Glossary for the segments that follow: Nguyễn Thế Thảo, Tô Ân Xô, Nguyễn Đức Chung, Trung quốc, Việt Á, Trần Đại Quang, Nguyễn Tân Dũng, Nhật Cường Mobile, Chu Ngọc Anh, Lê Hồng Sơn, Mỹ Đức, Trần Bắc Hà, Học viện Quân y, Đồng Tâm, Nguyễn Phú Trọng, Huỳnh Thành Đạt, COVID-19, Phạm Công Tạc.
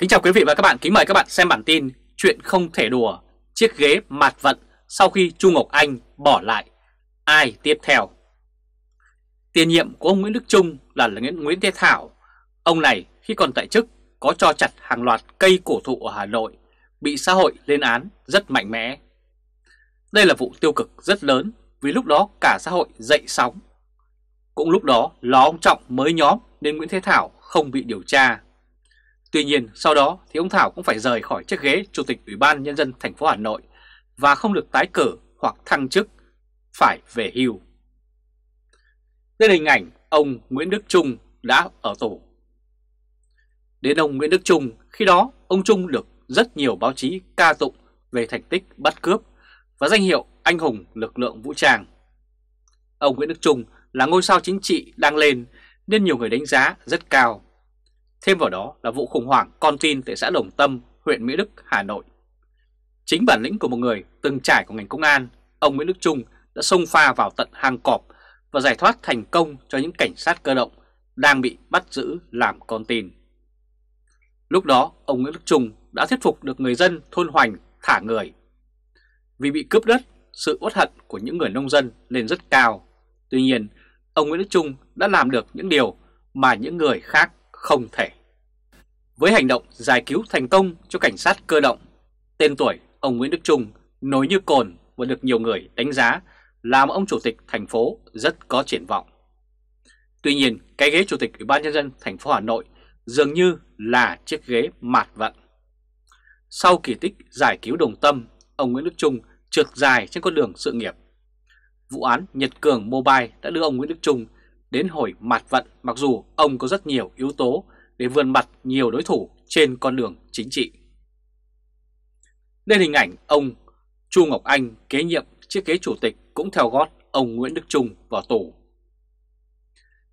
Kính chào quý vị và các bạn, kính mời các bạn xem bản tin Chuyện không thể đùa, chiếc ghế mạt vận sau khi Chu Ngọc Anh bỏ lại, ai tiếp theo? Tiền nhiệm của ông Nguyễn Đức Chung là Nguyễn Thế Thảo. Ông này khi còn tại chức có cho chặt hàng loạt cây cổ thụ ở Hà Nội, bị xã hội lên án rất mạnh mẽ. Đây là vụ tiêu cực rất lớn vì lúc đó cả xã hội dậy sóng. Cũng lúc đó ló ông Trọng mới nhóm nên Nguyễn Thế Thảo không bị điều tra. Tuy nhiên sau đó thì ông Thảo cũng phải rời khỏi chiếc ghế Chủ tịch Ủy ban Nhân dân thành phố Hà Nội và không được tái cử hoặc thăng chức, phải về hưu. Đây là hình ảnh ông Nguyễn Đức Chung đã ở tù. Đến ông Nguyễn Đức Chung, khi đó ông Chung được rất nhiều báo chí ca tụng về thành tích bắt cướp và danh hiệu anh hùng lực lượng vũ trang. Ông Nguyễn Đức Chung là ngôi sao chính trị đang lên nên nhiều người đánh giá rất cao. Thêm vào đó là vụ khủng hoảng con tin tại xã Đồng Tâm, huyện Mỹ Đức, Hà Nội. Chính bản lĩnh của một người từng trải của ngành công an, ông Nguyễn Đức Chung đã xông pha vào tận hang cọp và giải thoát thành công cho những cảnh sát cơ động đang bị bắt giữ làm con tin. Lúc đó, ông Nguyễn Đức Chung đã thuyết phục được người dân thôn Hoành thả người. Vì bị cướp đất, sự uất hận của những người nông dân lên rất cao. Tuy nhiên, ông Nguyễn Đức Chung đã làm được những điều mà những người khác không thể. Với hành động giải cứu thành công cho cảnh sát cơ động, tên tuổi ông Nguyễn Đức Chung nối như cồn và được nhiều người đánh giá là một ông chủ tịch thành phố rất có triển vọng. Tuy nhiên, cái ghế Chủ tịch Ủy ban Nhân dân thành phố Hà Nội dường như là chiếc ghế mạt vận. Sau kỳ tích giải cứu Đồng Tâm, ông Nguyễn Đức Chung trượt dài trên con đường sự nghiệp. Vụ án Nhật Cường Mobile đã đưa ông Nguyễn Đức Chung đến hồi mạt vận, mặc dù ông có rất nhiều yếu tố để vươn mặt nhiều đối thủ trên con đường chính trị. Đây là hình ảnh ông Chu Ngọc Anh kế nhiệm chiếc ghế chủ tịch cũng theo gót ông Nguyễn Đức Chung vào tù.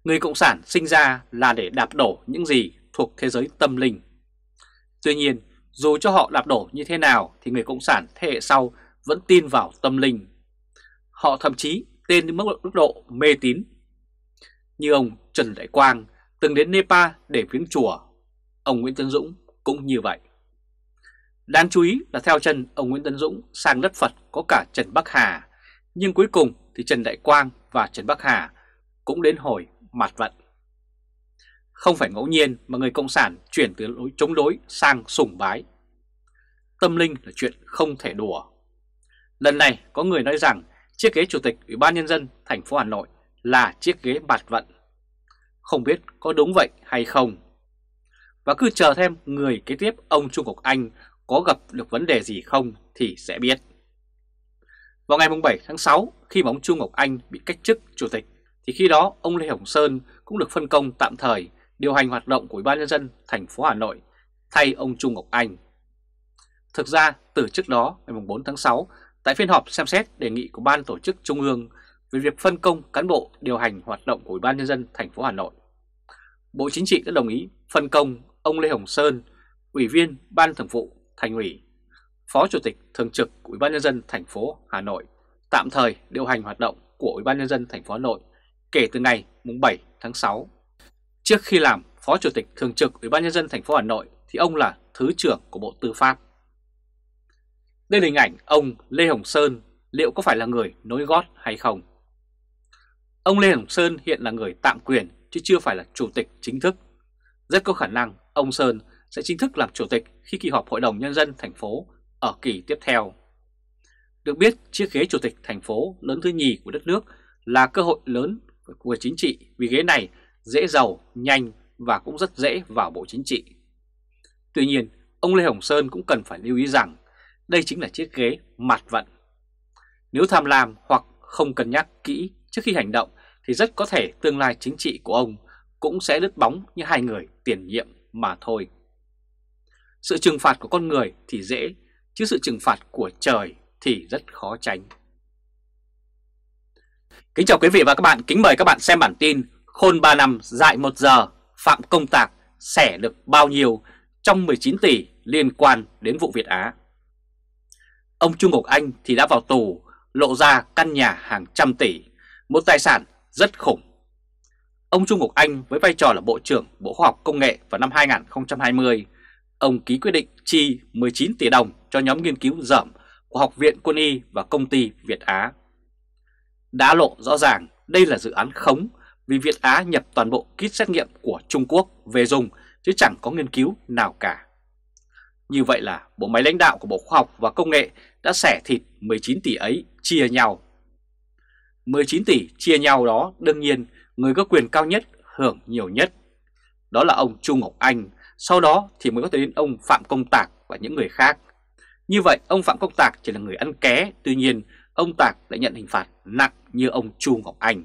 Người Cộng sản sinh ra là để đạp đổ những gì thuộc thế giới tâm linh. Tuy nhiên, dù cho họ đạp đổ như thế nào thì người Cộng sản thế hệ sau vẫn tin vào tâm linh. Họ thậm chí tên đến mức độ mê tín. Như ông Trần Đại Quang từng đến Nepal để viếng chùa, ông Nguyễn Tân Dũng cũng như vậy. Đáng chú ý là theo chân ông Nguyễn Tân Dũng sang đất Phật có cả Trần Bắc Hà, nhưng cuối cùng thì Trần Đại Quang và Trần Bắc Hà cũng đến hồi mạt vận. Không phải ngẫu nhiên mà người Cộng sản chuyển từ lối chống đối sang sùng bái. Tâm linh là chuyện không thể đùa. Lần này có người nói rằng chiếc ghế Chủ tịch Ủy ban Nhân dân thành phố Hà Nội là chiếc ghế mạt vận. Không biết có đúng vậy hay không. Và cứ chờ thêm người kế tiếp ông Chu Ngọc Anh có gặp được vấn đề gì không thì sẽ biết. Vào ngày 7 tháng 6 khi mà ông Chu Ngọc Anh bị cách chức chủ tịch thì khi đó ông Lê Hồng Sơn cũng được phân công tạm thời điều hành hoạt động của Ủy ban Nhân dân thành phố Hà Nội thay ông Chu Ngọc Anh. Thực ra từ trước đó ngày 4 tháng 6 tại phiên họp xem xét đề nghị của Ban Tổ chức Trung ương về việc phân công cán bộ điều hành hoạt động của Ủy ban Nhân dân thành phố Hà Nội, Bộ Chính trị đã đồng ý phân công ông Lê Hồng Sơn, Ủy viên Ban Thường vụ Thành ủy, Phó Chủ tịch thường trực của Ủy ban Nhân dân thành phố Hà Nội tạm thời điều hành hoạt động của Ủy ban Nhân dân thành phố Hà Nội kể từ ngày 7 tháng 6. Trước khi làm Phó Chủ tịch thường trực Ủy ban Nhân dân thành phố Hà Nội thì ông là Thứ trưởng của Bộ Tư pháp. Đây là hình ảnh ông Lê Hồng Sơn liệu có phải là người nối gót hay không. Ông Lê Hồng Sơn hiện là người tạm quyền chứ chưa phải là chủ tịch chính thức. Rất có khả năng ông Sơn sẽ chính thức làm chủ tịch khi kỳ họp Hội đồng Nhân dân thành phố ở kỳ tiếp theo. Được biết, chiếc ghế chủ tịch thành phố lớn thứ nhì của đất nước là cơ hội lớn của chính trị vì ghế này dễ giàu, nhanh và cũng rất dễ vào Bộ Chính trị. Tuy nhiên, ông Lê Hồng Sơn cũng cần phải lưu ý rằng đây chính là chiếc ghế mạt vận. Nếu tham lam hoặc không cân nhắc kỹ trước khi hành động thì rất có thể tương lai chính trị của ông cũng sẽ đứt bóng như hai người tiền nhiệm mà thôi. Sự trừng phạt của con người thì dễ, chứ sự trừng phạt của trời thì rất khó tránh. Kính chào quý vị và các bạn, kính mời các bạn xem bản tin Khôn 3 năm dại 1 giờ, Phạm Công Tạc xẻ được bao nhiêu trong 19 tỷ liên quan đến vụ Việt Á. Ông Chu Ngọc Anh thì đã vào tù, lộ ra căn nhà hàng trăm tỷ, một tài sản rất khủng. Ông Chu Ngọc Anh với vai trò là Bộ trưởng Bộ Khoa học Công nghệ vào năm 2020 ông ký quyết định chi 19 tỷ đồng cho nhóm nghiên cứu dởm của Học viện Quân y và công ty Việt Á. Đã lộ rõ ràng đây là dự án khống vì Việt Á nhập toàn bộ kit xét nghiệm của Trung Quốc về dùng chứ chẳng có nghiên cứu nào cả. Như vậy là bộ máy lãnh đạo của Bộ Khoa học và Công nghệ đã xẻ thịt 19 tỷ ấy chia nhau. 19 tỷ chia nhau đó, đương nhiên người có quyền cao nhất hưởng nhiều nhất. Đó là ông Chu Ngọc Anh, sau đó thì mới có thể đến ông Phạm Công Tạc và những người khác. Như vậy ông Phạm Công Tạc chỉ là người ăn ké, tuy nhiên ông Tạc lại nhận hình phạt nặng như ông Chu Ngọc Anh.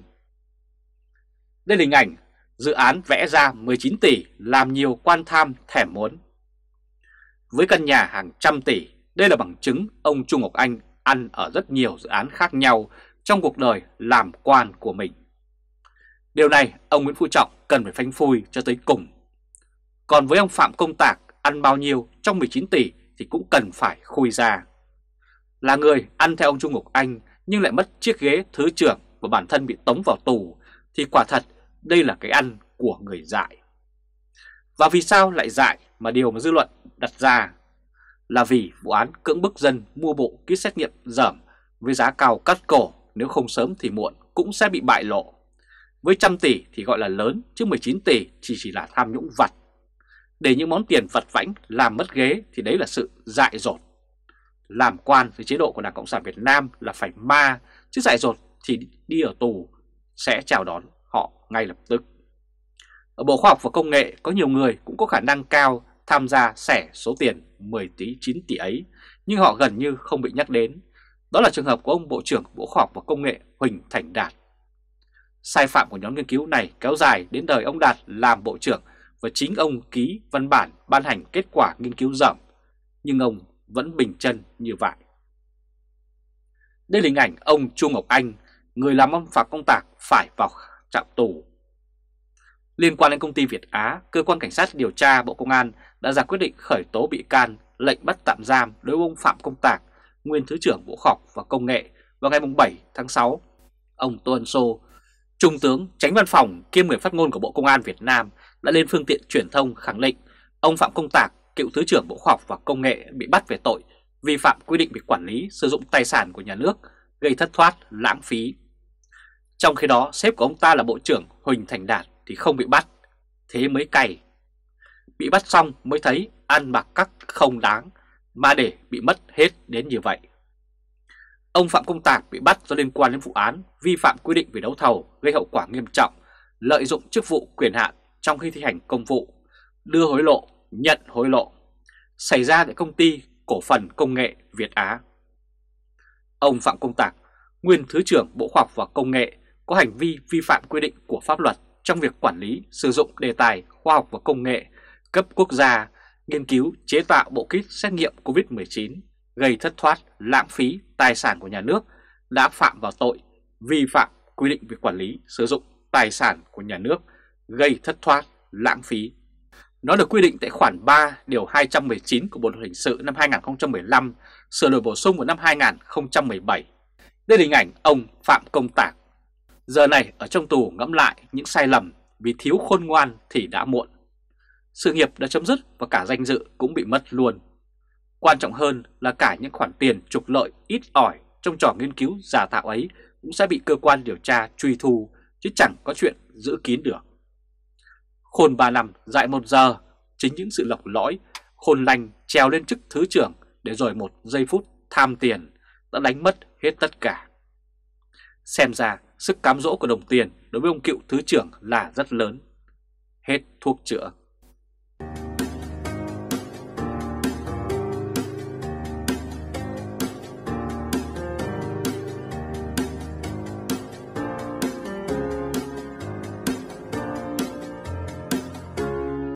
Đây là hình ảnh dự án vẽ ra 19 tỷ làm nhiều quan tham thèm muốn. Với căn nhà hàng trăm tỷ, đây là bằng chứng ông Chu Ngọc Anh ăn ở rất nhiều dự án khác nhau trong cuộc đời làm quan của mình. Điều này ông Nguyễn Phú Trọng cần phải phanh phui cho tới cùng. Còn với ông Phạm Công Tạc, ăn bao nhiêu trong 19 tỷ thì cũng cần phải khui ra. Là người ăn theo ông Chu Ngọc Anh nhưng lại mất chiếc ghế thứ trưởng và bản thân bị tống vào tù thì quả thật đây là cái ăn của người dại. Và vì sao lại dại mà điều mà dư luận đặt ra là vì vụ án cưỡng bức dân mua bộ kit xét nghiệm dởm với giá cao cắt cổ, nếu không sớm thì muộn cũng sẽ bị bại lộ. Với trăm tỷ thì gọi là lớn chứ 19 tỷ chỉ là tham nhũng vặt. Để những món tiền vặt vãnh làm mất ghế thì đấy là sự dại dột. Làm quan thì chế độ của Đảng Cộng sản Việt Nam là phải ma, chứ dại dột thì đi ở tù sẽ chào đón họ ngay lập tức. Ở Bộ Khoa học và Công nghệ có nhiều người cũng có khả năng cao tham gia xẻ số tiền 19 tỷ ấy, nhưng họ gần như không bị nhắc đến. Đó là trường hợp của ông Bộ trưởng Bộ Khoa học và Công nghệ Huỳnh Thành Đạt. Sai phạm của nhóm nghiên cứu này kéo dài đến đời ông Đạt làm Bộ trưởng và chính ông ký văn bản ban hành kết quả nghiên cứu dởm, nhưng ông vẫn bình chân như vậy. Đây là hình ảnh ông Chu Ngọc Anh, người làm ông Phạm Công Tạc phải vào trạm tù. Liên quan đến công ty Việt Á, cơ quan cảnh sát điều tra Bộ Công an đã ra quyết định khởi tố bị can, lệnh bắt tạm giam đối với ông Phạm Công Tạc, nguyên Thứ trưởng Bộ Khoa học và Công nghệ, vào ngày 7 tháng 6. Ông Tô Ân Xô, Trung tướng, Chánh Văn phòng kiêm người phát ngôn của Bộ Công an Việt Nam đã lên phương tiện truyền thông khẳng định ông Phạm Công Tạc, cựu Thứ trưởng Bộ Khoa học và Công nghệ bị bắt về tội vi phạm quy định về quản lý sử dụng tài sản của nhà nước gây thất thoát, lãng phí. Trong khi đó, sếp của ông ta là Bộ trưởng Huỳnh Thành Đạt thì không bị bắt, thế mới cay. Bị bắt xong mới thấy ăn mặc các không đáng mà để bị mất hết đến như vậy. Ông Phạm Công Tạc bị bắt do liên quan đến vụ án vi phạm quy định về đấu thầu gây hậu quả nghiêm trọng, lợi dụng chức vụ quyền hạn trong khi thi hành công vụ, đưa hối lộ, nhận hối lộ, xảy ra tại công ty cổ phần công nghệ Việt Á. Ông Phạm Công Tạc, nguyên Thứ trưởng Bộ Khoa học và Công nghệ, có hành vi vi phạm quy định của pháp luật trong việc quản lý, sử dụng đề tài khoa học và công nghệ cấp quốc gia, nghiên cứu chế tạo bộ kit xét nghiệm COVID-19 gây thất thoát, lãng phí tài sản của nhà nước, đã phạm vào tội vi phạm quy định về quản lý sử dụng tài sản của nhà nước gây thất thoát, lãng phí. Nó được quy định tại khoản 3 điều 219 của Bộ luật hình sự năm 2015, sửa đổi bổ sung vào năm 2017. Đây là hình ảnh ông Phạm Công Tạc. Giờ này ở trong tù ngẫm lại những sai lầm, vì thiếu khôn ngoan thì đã muộn. Sự nghiệp đã chấm dứt và cả danh dự cũng bị mất luôn. Quan trọng hơn là cả những khoản tiền trục lợi ít ỏi trong trò nghiên cứu giả tạo ấy cũng sẽ bị cơ quan điều tra truy thu, chứ chẳng có chuyện giữ kín được. Khôn 3 năm, dại 1 giờ, chính những sự lọc lõi, khôn lành trèo lên chức Thứ trưởng để rồi một giây phút tham tiền đã đánh mất hết tất cả. Xem ra sức cám dỗ của đồng tiền đối với ông cựu Thứ trưởng là rất lớn. Hết thuốc chữa.